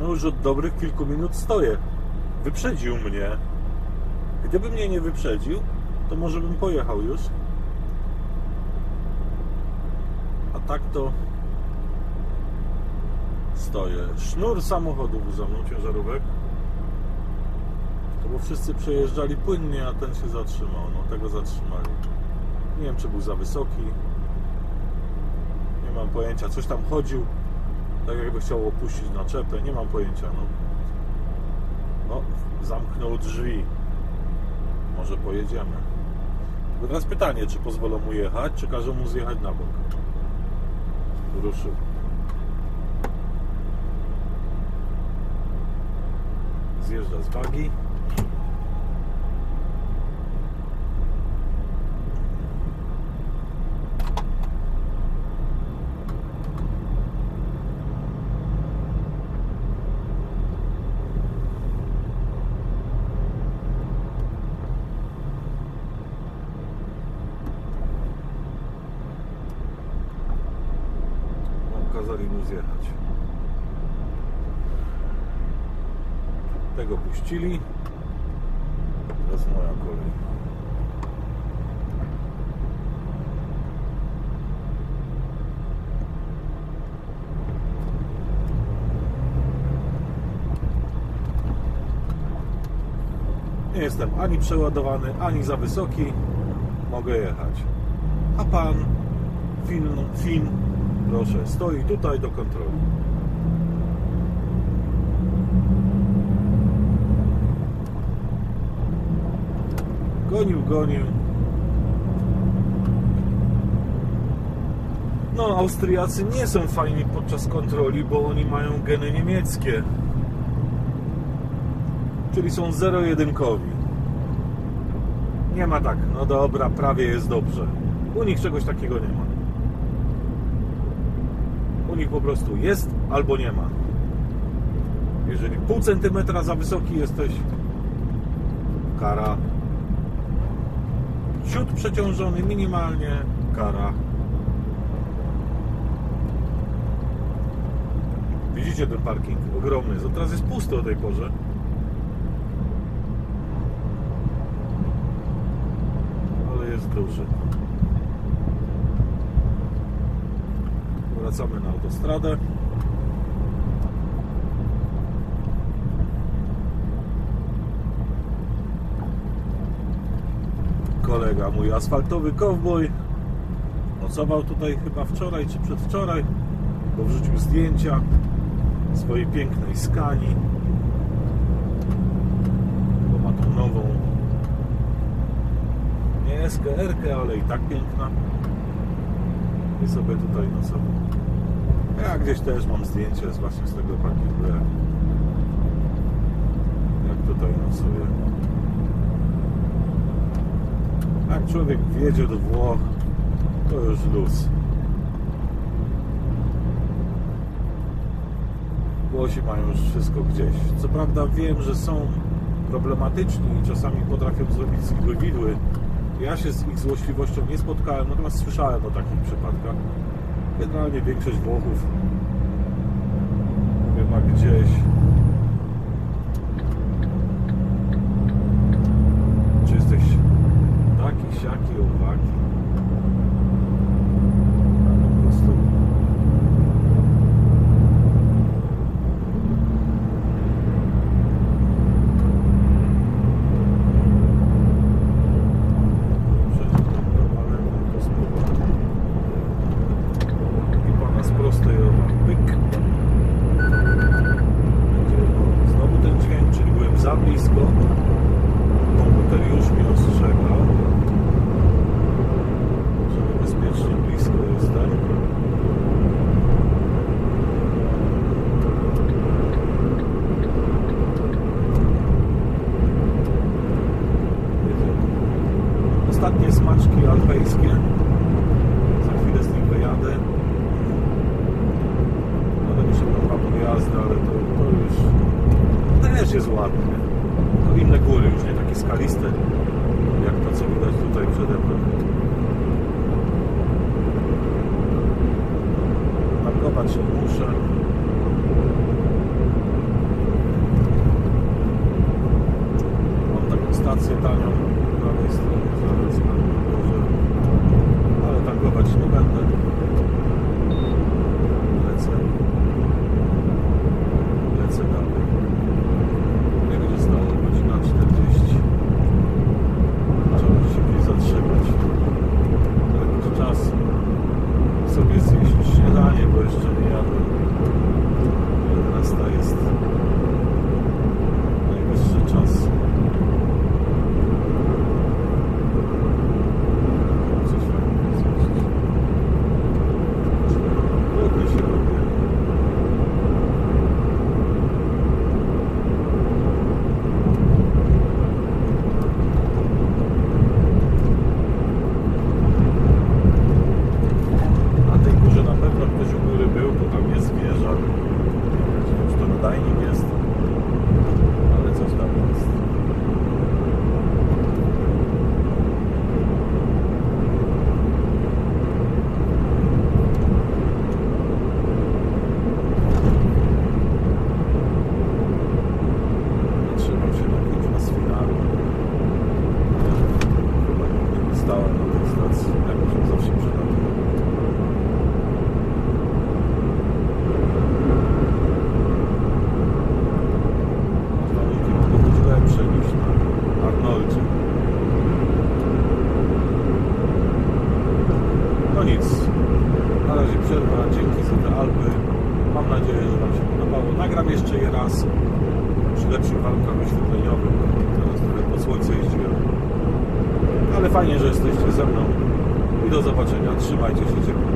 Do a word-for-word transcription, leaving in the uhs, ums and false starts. No już od dobrych kilku minut stoję. Wyprzedził mnie. Gdyby mnie nie wyprzedził, to może bym pojechał już. A tak to stoję. Sznur samochodów za mną, ciężarówek. To bo wszyscy przejeżdżali płynnie, a ten się zatrzymał. No tego zatrzymali. Nie wiem, czy był za wysoki. Nie mam pojęcia. Coś tam chodził. Tak jakby chciał opuścić naczepę. Nie mam pojęcia. No, no zamknął drzwi. Może pojedziemy. Tylko teraz pytanie, czy pozwolą mu jechać, czy każą mu zjechać na bok. Ruszył. Zjeżdża z bagi. Kazali mu zjechać. Tego puścili. Teraz moja kolej. Nie jestem ani przeładowany, ani za wysoki. Mogę jechać. A pan Fin, Fin proszę, stoi tutaj do kontroli. Gonił, gonił. No, Austriacy nie są fajni podczas kontroli, bo oni mają geny niemieckie. Czyli są zero-jedynkowi. Nie ma tak, no dobra, prawie jest dobrze. U nich czegoś takiego nie ma. U nich po prostu jest albo nie ma. Jeżeli pół centymetra za wysoki jesteś, kara. Siód przeciążony minimalnie, kara. Widzicie ten parking ogromny, to teraz jest pusty o tej porze. Ale jest duży. Wracamy na autostradę. Kolega mój, asfaltowy kowboj, nocował tutaj chyba wczoraj czy przedwczoraj, bo wrzucił zdjęcia swojej pięknej Scanii, bo ma tą nową, nie S K R-kę, ale i tak piękna. I sobie tutaj nocował. Ja gdzieś też mam zdjęcie właśnie z tego parkingu, jak tutaj nocuję. Jak człowiek wjedzie do Włoch, to już luz. Włosi mają już wszystko gdzieś. Co prawda wiem, że są problematyczni i czasami potrafią zrobić z nich widły. Ja się z ich złośliwością nie spotkałem, natomiast słyszałem o takich przypadkach. Generalnie większość Włochów chyba gdzieś czy jesteś taki, siaki, owaki, a po prostu się muszę. zupełnie zwierzak. Już to nadajnik jest, ale coś tam jest. Fajnie, że jesteście ze mną i do zobaczenia. Trzymajcie się ciepło.